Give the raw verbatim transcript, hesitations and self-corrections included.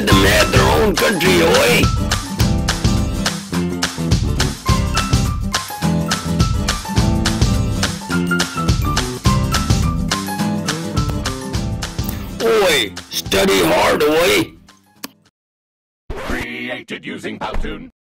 let them have their own country, oi! Oi! Study hard, oi! Created using Powtoon.